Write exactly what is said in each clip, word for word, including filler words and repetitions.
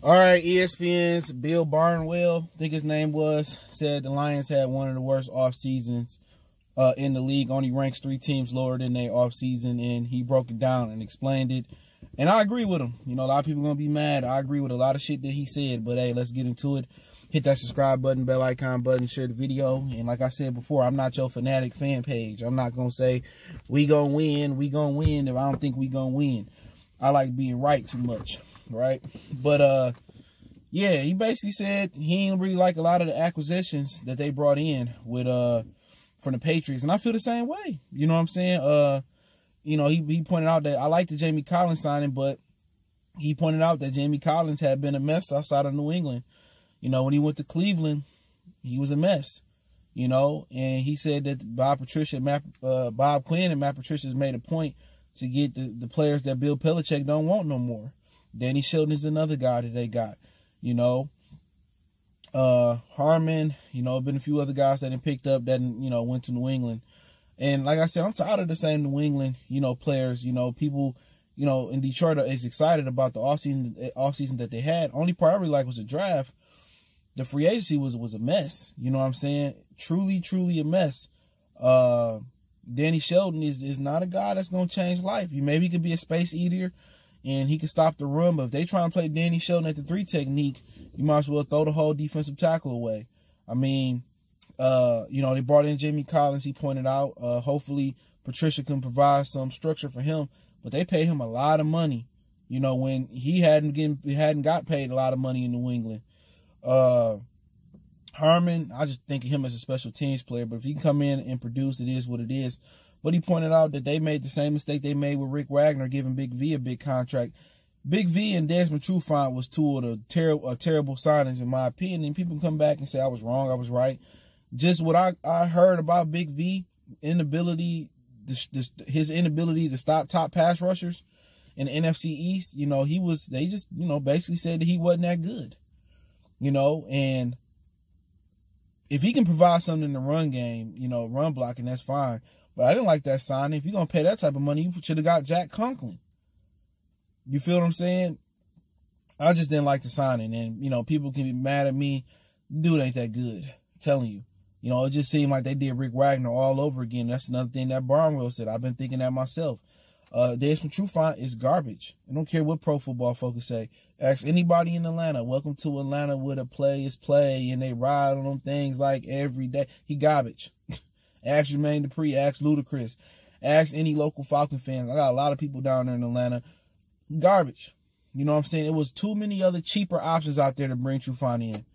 All right, E S P N's Bill Barnwell, I think his name was, said the Lions had one of the worst off seasons uh, in the league. Only ranks three teams lower than their off season, and he broke it down and explained it. And I agree with him. You know, a lot of people are going to be mad. I agree with a lot of shit that he said, but hey, let's get into it. Hit that subscribe button, bell icon button, share the video. And like I said before, I'm not your fanatic fan page. I'm not going to say we going to win, we going to win if I don't think we going to win. I like being right too much, right? But, uh, yeah, he basically said he didn't really like a lot of the acquisitions that they brought in with uh from the Patriots. And I feel the same way. You know what I'm saying? Uh, you know, he, he pointed out that I like the Jamie Collins signing, but he pointed out that Jamie Collins had been a mess outside of New England. You know, when he went to Cleveland, he was a mess, you know. And he said that Bob Patricia, Matt, uh, Bob Quinn and Matt Patricia's made a point to get the, the players that Bill Belichick don't want no more. Danny Sheldon is another guy that they got, you know. Uh, Harmon, you know, been a few other guys that they picked up that, you know, went to New England. And like I said, I'm tired of the same New England, you know, players, you know, people, you know, in Detroit is excited about the offseason, offseason that they had. Only part I really like was the draft. The free agency was was a mess. You know what I'm saying? Truly, truly a mess. Uh, Danny Sheldon is, is not a guy that's going to change life. You Maybe he could be a space eater and he could stop the run. But if they try and play Danny Sheldon at the three technique, you might as well throw the whole defensive tackle away. I mean, uh, you know, they brought in Jamie Collins, he pointed out. Uh, hopefully, Patricia can provide some structure for him. But they paid him a lot of money, you know, when he hadn't, getting, hadn't got paid a lot of money in New England. Uh, Harmon, I just think of him as a special teams player, but if he can come in and produce, it is what it is. But he pointed out that they made the same mistake they made with Rick Wagner, giving Big V a big contract. Big V and Desmond Trufant was two of the ter uh, terrible signings, in my opinion. And people come back and say I was wrong, I was right. Just what I, I heard about Big V, inability, this, this, his inability to stop top pass rushers in the N F C East. You know, he was. They just, you know, basically said that he wasn't that good. You know, and if he can provide something in the run game, you know, run blocking, that's fine. But I didn't like that signing. If you're going to pay that type of money, you should have got Jack Conklin. You feel what I'm saying? I just didn't like the signing. And, you know, people can be mad at me. Dude ain't that good. I'm telling you. You know, it just seemed like they did Rick Wagner all over again. That's another thing that Barnwell said. I've been thinking that myself. Uh, Desmond Trufant is garbage. I don't care what Pro Football Focus say. Ask anybody in Atlanta. Welcome to Atlanta, where the play is play, and they ride on them things like every day. He garbage. Ask Jermaine Dupree. Ask Ludacris. Ask any local Falcon fans. I got a lot of people down there in Atlanta. Garbage. You know what I'm saying? It was too many other cheaper options out there to bring Trufant in.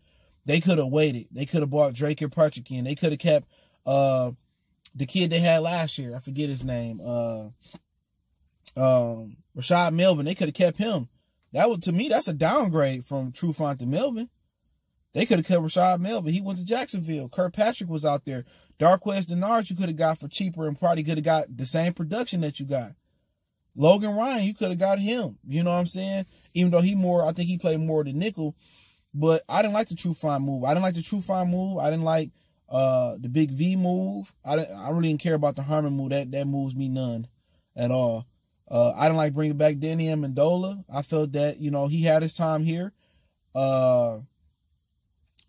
They could have waited. They could have bought Drake and Kirkpatrick in. They could have kept uh, the kid they had last year. I forget his name. Uh... Um, Rashad Melvin, they could have kept him. That would, to me, that's a downgrade from Trufant to Melvin. They could have kept Rashad Melvin. He went to Jacksonville. Kirkpatrick was out there. Darqueze Dennard you could have got for cheaper and probably could have got the same production that you got. Logan Ryan, you could have got him. You know what I'm saying? Even though he more, I think he played more than nickel. But I didn't like the Trufant move. I didn't like the Trufant move. I didn't like uh the Big V move. I didn't, I really didn't care about the Harmon move. That that moves me none at all. Uh, I didn't like bringing back Danny Amendola. I felt that, you know, he had his time here. Uh,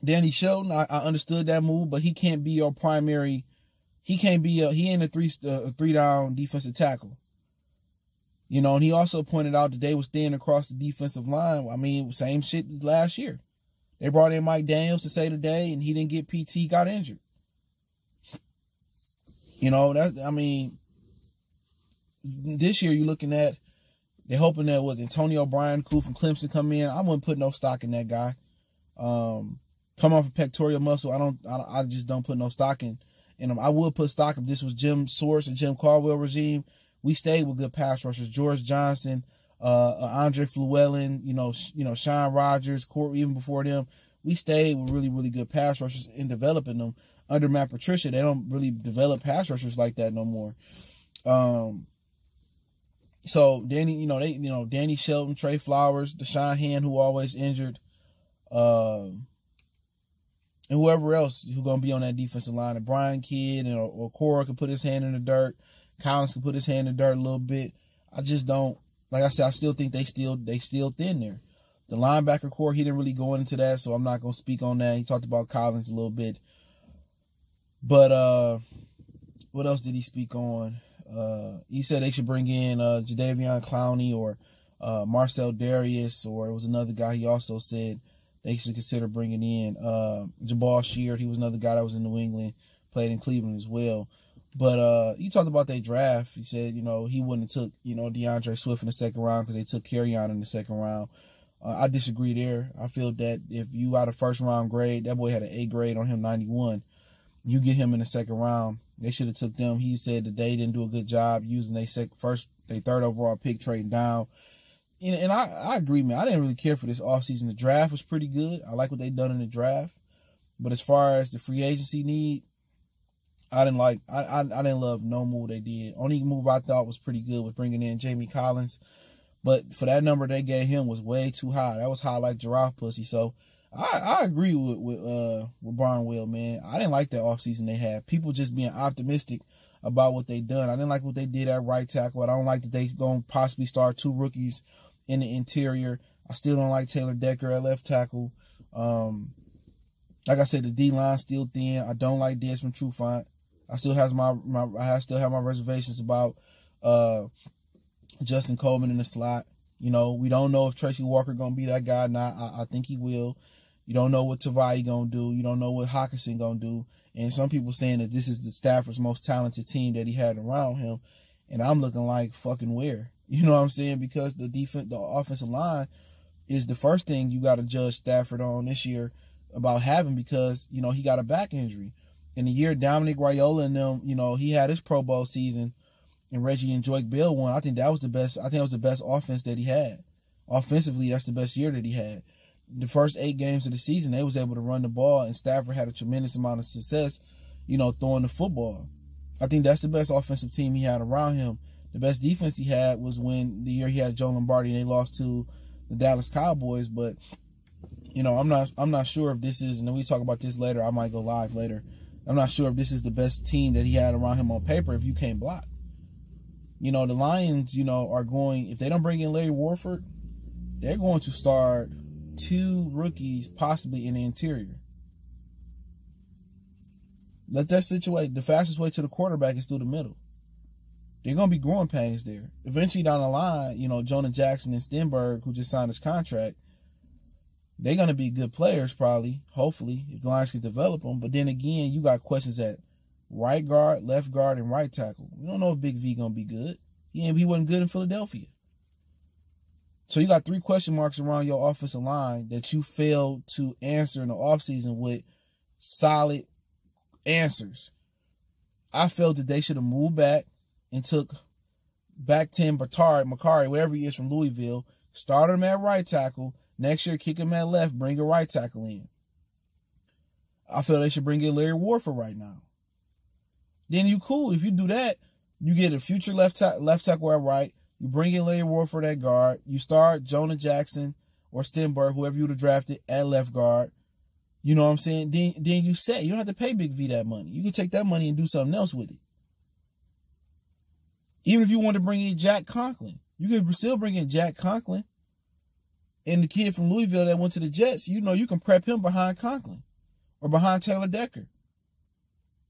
Danny Sheldon, I, I understood that move, but he can't be your primary. He can't be a, he ain't a three, uh, three down defensive tackle. You know, and he also pointed out that they was thin across the defensive line. I mean, same shit as last year. They brought in Mike Daniels to save the day, and he didn't get P T, he got injured. You know, that I mean... This year, you're looking at, they're hoping that was Antonio Bryan Coo from Clemson come in. I wouldn't put no stock in that guy. Um, come off a pectoral muscle. I don't. I, I just don't put no stock in. And um, I would put stock if this was Jim Swartz and Jim Caldwell regime. We stayed with good pass rushers: George Johnson, uh, Andre Fluellen. You know, you know, Sean Rogers. Court even before them, we stayed with really, really good pass rushers in developing them. Under Matt Patricia, they don't really develop pass rushers like that no more. Um. So Danny, you know, they, you know, Danny Shelton, Trey Flowers, Deshaun Hand, who always injured, uh, and whoever else who's gonna be on that defensive line, and Brian Kidd and or, or Cora could put his hand in the dirt, Collins could put his hand in the dirt a little bit. I just don't, like I said, I still think they still they still thin there. The linebacker core, he didn't really go into that, so I'm not going to speak on that. He talked about Collins a little bit. But uh, what else did he speak on? Uh, he said they should bring in uh, Jadeveon Clowney or uh, Marcell Dareus, or it was another guy he also said they should consider bringing in. Uh, Jabal Sheard, he was another guy that was in New England, played in Cleveland as well. But uh, he talked about that draft. He said, you know, he wouldn't have took, you know, DeAndre Swift in the second round because they took Kerryon in the second round. Uh, I disagree there. I feel that if you got a first-round grade, that boy had an A grade on him, ninety-one. You get him in the second round. They should have took them. He said that they didn't do a good job using their sec first, their third overall pick, trading down. And, and I, I agree, man. I didn't really care for this offseason. The draft was pretty good. I like what they done in the draft. But as far as the free agency need, I didn't like. I, I, I didn't love no move they did. Only move I thought was pretty good was bringing in Jamie Collins. But for that number they gave him was way too high. That was high like giraffe pussy. So I, I agree with with, uh, with Barnwell, man. I didn't like that offseason they had. People just being optimistic about what they done. I didn't like what they did at right tackle. I don't like that they going to possibly start two rookies in the interior. I still don't like Taylor Decker at left tackle. Um, like I said, the D-line still thin. I don't like Desmond Trufant. I still have my, my I still have my reservations about uh, Justin Coleman in the slot. You know, we don't know if Tracy Walker gonna be that guy or not. I, I think he will. You don't know what Tavai gonna do. You don't know what Hockenson gonna do. And some people saying that this is the Stafford's most talented team that he had around him. And I'm looking like fucking where. You know what I'm saying? Because the defense, the offensive line is the first thing you gotta judge Stafford on this year about having, because you know he got a back injury. In the year Dominic Raiola and them, you know, he had his Pro Bowl season and Reggie and Joyke Bell won. I think that was the best. I think that was the best offense that he had. Offensively, that's the best year that he had. The first eight games of the season, they was able to run the ball, and Stafford had a tremendous amount of success, you know, throwing the football. I think that's the best offensive team he had around him. The best defense he had was when the year he had Joe Lombardi and they lost to the Dallas Cowboys. But, you know, I'm not I'm not sure if this is, and then we talk about this later. I might go live later. I'm not sure if this is the best team that he had around him on paper if you can't block. You know, the Lions, you know, are going, if they don't bring in Larry Warford, they're going to start two rookies possibly in the interior. Let that situate. The fastest way to the quarterback is through the middle. They're going to be growing pains there. Eventually down the line, you know, Jonah Jackson and Stenberg, who just signed his contract, they're going to be good players probably, hopefully, if the Lions can develop them. But then again, you got questions at right guard, left guard, and right tackle. We don't know if Big V going to be good. He, he wasn't good in Philadelphia. So you got three question marks around your offensive line that you failed to answer in the offseason with solid answers. I felt that they should have moved back and took back ten Batard, Macari, whatever he is from Louisville, started him at right tackle. Next year, kick him at left, bring a right tackle in. I feel they should bring in Larry Warford right now. Then you cool. If you do that, you get a future left, ta left tackle at right. You bring in Larry Warford at guard. You start Jonah Jackson or Stenberg, whoever you would have drafted, at left guard. You know what I'm saying? Then, then you set. You don't have to pay Big V that money. You can take that money and do something else with it. Even if you want to bring in Jack Conklin, you can still bring in Jack Conklin. And the kid from Louisville that went to the Jets, you know, you can prep him behind Conklin or behind Taylor Decker.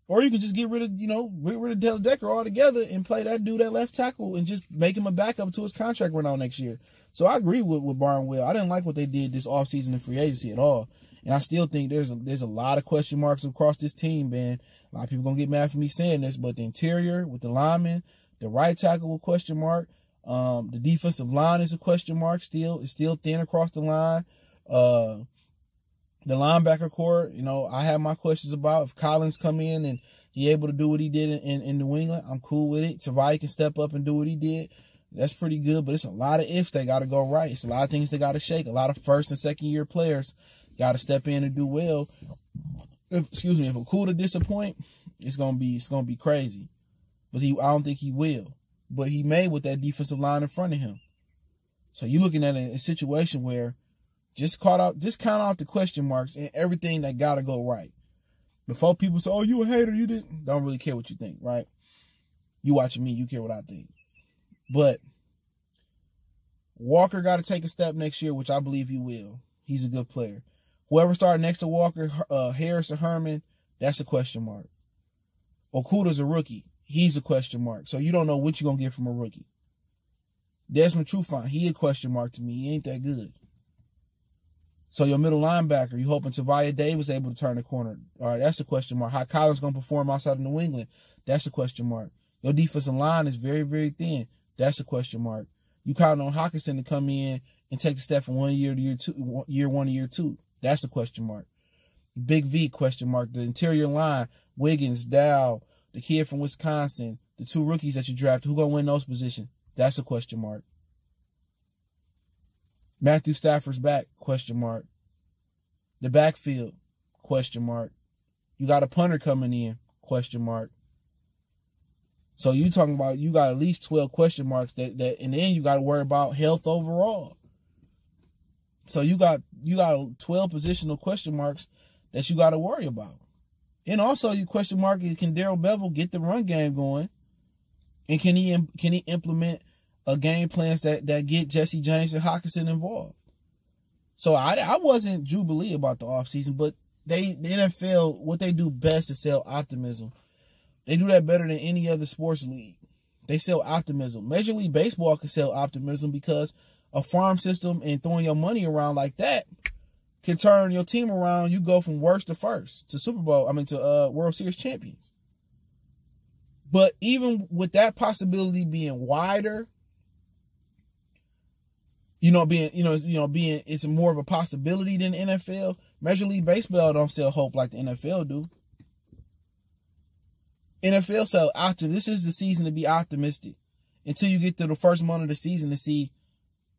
Or you can just get rid of, you know, get rid of Taylor Decker altogether and play that dude at left tackle and just make him a backup to his contract run out next year. So I agree with, with Barnwell. I didn't like what they did this offseason in free agency at all. And I still think there's a, there's a lot of question marks across this team, man. A lot of people are going to get mad for me saying this, but the interior with the linemen, the right tackle with question mark, Um, the defensive line is a question mark still. It's still thin across the line. Uh, the linebacker core, you know, I have my questions about. If Collins come in and he able to do what he did in, in, in New England, I'm cool with it. Tavai can step up and do what he did. That's pretty good, but it's a lot of ifs they got to go right. It's a lot of things they got to shake. A lot of first and second year players got to step in and do well. If, excuse me, if a cool to disappoint, it's going to be, it's going to be crazy. But he, I don't think he will. But he made with that defensive line in front of him. So you're looking at a, a situation where just caught out, just count out the question marks and everything that got to go right. Before people say, oh, you a hater, you didn't. Don't really care what you think, right? You watching me, you care what I think. But Walker got to take a step next year, which I believe he will. He's a good player. Whoever started next to Walker, uh, Harris or Herman, that's a question mark. Okuda's a rookie. He's a question mark. So you don't know what you're going to get from a rookie. Desmond Trufant, he a question mark to me. He ain't that good. So your middle linebacker, you hoping Tavai Davis able to turn the corner. All right, that's a question mark. How Collins going to perform outside of New England? That's a question mark. Your defensive line is very, very thin. That's a question mark. You counting on Hockenson to come in and take a step from one year to year two, year one to year two. That's a question mark. Big V, question mark. The interior line, Wiggins, Dow, the kid from Wisconsin, the two rookies that you drafted, who going to win those positions? That's a question mark. Matthew Stafford's back, question mark. The backfield, question mark. You got a punter coming in, question mark. So you talking about you got at least twelve question marks that, that and then you got to worry about health overall. So you got you got twelve positional question marks that you got to worry about. And also your question mark is, can Darrell Bevell get the run game going? And can he can he implement a game plans that, that get Jesse James and Hockenson involved? So I, I wasn't jubilee about the offseason, but they the N F L, what they do best is sell optimism. They do that better than any other sports league. They sell optimism. Major League Baseball can sell optimism because a farm system and throwing your money around like that can turn your team around. You go from worst to first to Super Bowl, I mean to uh, World Series champions. But even with that possibility being wider, you know, being you know, you know, being it's more of a possibility than the N F L. Major League Baseball don't sell hope like the N F L do. N F L, so this is the season to be optimistic until you get to the first month of the season to see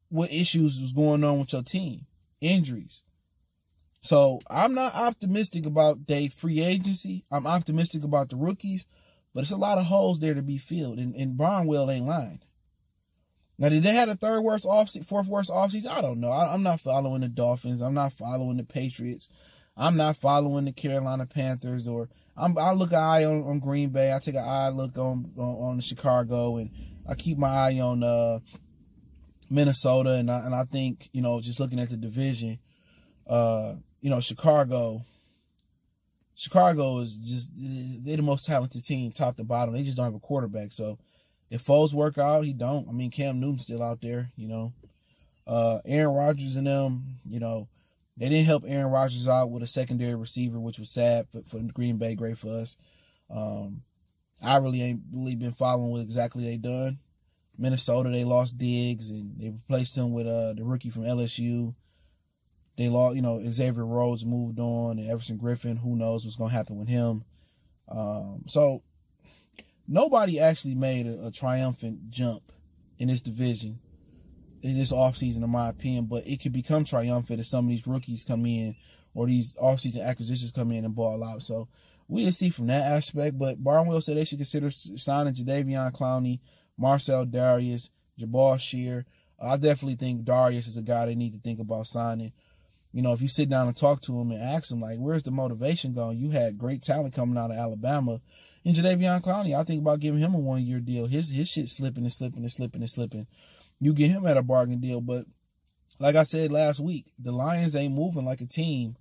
what issues was going on with your team, injuries. So I'm not optimistic about the free agency. I'm optimistic about the rookies, but it's a lot of holes there to be filled, and, and Barnwell ain't lying. Now, did they have a third worst offseason, fourth worst offseason? I don't know. I, I'm not following the Dolphins. I'm not following the Patriots. I'm not following the Carolina Panthers, or I'm, I look an eye on, on Green Bay. I take an eye look on, on, on Chicago, and I keep my eye on uh, Minnesota. And I, and I think, you know, just looking at the division, uh, you know, Chicago. Chicago is just, they're the most talented team, top to bottom. They just don't have a quarterback. So if Foles work out, he don't. I mean, Cam Newton's still out there, you know. Uh, Aaron Rodgers and them, you know. They didn't help Aaron Rodgers out with a secondary receiver, which was sad for, for Green Bay, great for us. Um, I really ain't really been following what exactly they done. Minnesota, they lost Diggs, and they replaced him with uh, the rookie from L S U. They lost, you know, Xavier Rhodes moved on, and Everson Griffin, who knows what's going to happen with him. Um, so nobody actually made a, a triumphant jump in this division this offseason, in my opinion, but it could become triumphant if some of these rookies come in or these offseason acquisitions come in and ball out. So we'll see from that aspect. But Barnwell said they should consider signing Jadeveon Clowney, Marcell Dareus, Jabal Shear. I definitely think Dareus is a guy they need to think about signing. You know, if you sit down and talk to him and ask him, like, where's the motivation going? You had great talent coming out of Alabama. And Jadeveon Clowney, I think about giving him a one-year deal. His, his shit's slipping and slipping and slipping and slipping. You get him at a bargain deal. But like I said last week, the Lions ain't moving like a team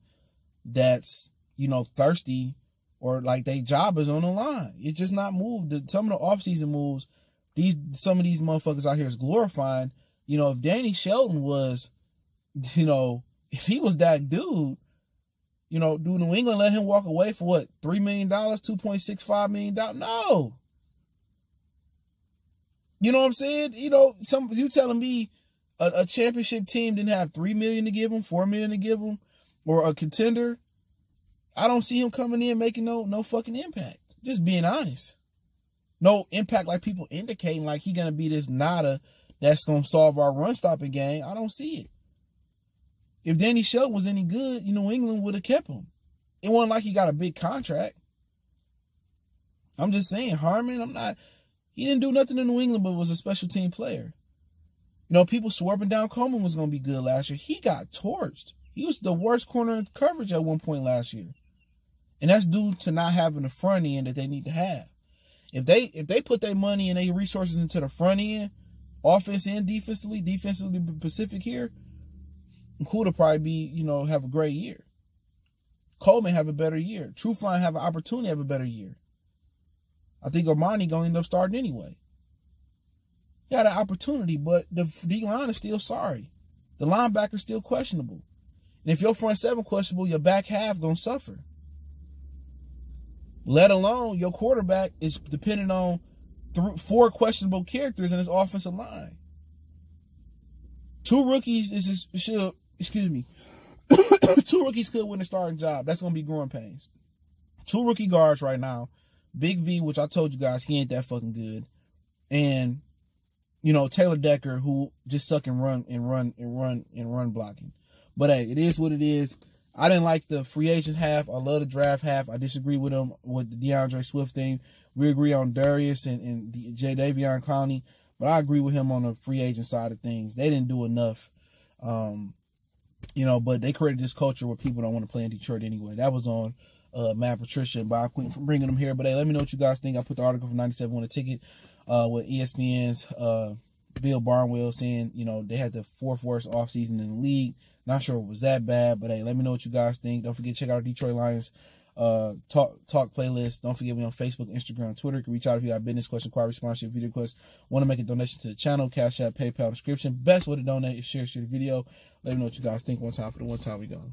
that's, you know, thirsty or like they job is on the line. It's just not moved. Some of the offseason moves, these some of these motherfuckers out here is glorifying. You know, if Danny Sheldon was, you know, if he was that dude, you know, do New England let him walk away for what, three million dollars, two point six five million dollars? No. You know what I'm saying? You know, some you telling me a, a championship team didn't have three million to give him, four million to give him, or a contender. I don't see him coming in making no no fucking impact. Just being honest, no impact like people indicating like he gonna be this nada that's gonna solve our run stopping game. I don't see it. If Danny Sheldon was any good, you know, England would have kept him. It wasn't like he got a big contract. I'm just saying, Harmon. I'm not. He didn't do nothing in New England, but was a special team player. You know, people swerving down Coleman was going to be good last year. He got torched. He was the worst corner in coverage at one point last year. And that's due to not having the front end that they need to have. If they if they put their money and their resources into the front end, offense and defensively, defensively Pacific here, Cool to probably be, you know, have a great year. Coleman have a better year. Trufant have an opportunity to have a better year. I think Armani going to end up starting anyway. He had an opportunity, but the D-line is still sorry. The linebacker is still questionable. And if your front seven questionable, your back half going to suffer. Let alone your quarterback is dependent on th four questionable characters in his offensive line. Two rookies is his, should, excuse me, two rookies could win a starting job. That's going to be growing pains. Two rookie guards right now. Big V, which I told you guys, he ain't that fucking good. And, you know, Taylor Decker, who just suck and run and run and run and run blocking. But, hey, it is what it is. I didn't like the free agent half. I love the draft half. I disagree with him with the DeAndre Swift thing. We agree on Dareus and, and Jadeveon Clowney. But I agree with him on the free agent side of things. They didn't do enough, um, you know, but they created this culture where people don't want to play in Detroit anyway. That was on uh, Matt Patricia and Bob Quinn for bringing them here. But, hey, let me know what you guys think. I put the article from ninety-seven on the ticket uh, with E S P N's uh, Bill Barnwell saying, you know, they had the fourth worst offseason in the league. Not sure it was that bad, but, hey, let me know what you guys think. Don't forget to check out our Detroit Lions uh, talk, talk playlist. Don't forget we're on Facebook, Instagram, Twitter. You can reach out if you got business, question, inquiry, sponsorship, video requests. Want to make a donation to the channel, Cash App, PayPal, description. Best way to donate is share, share the video. Let me know what you guys think. One time for the one time we go.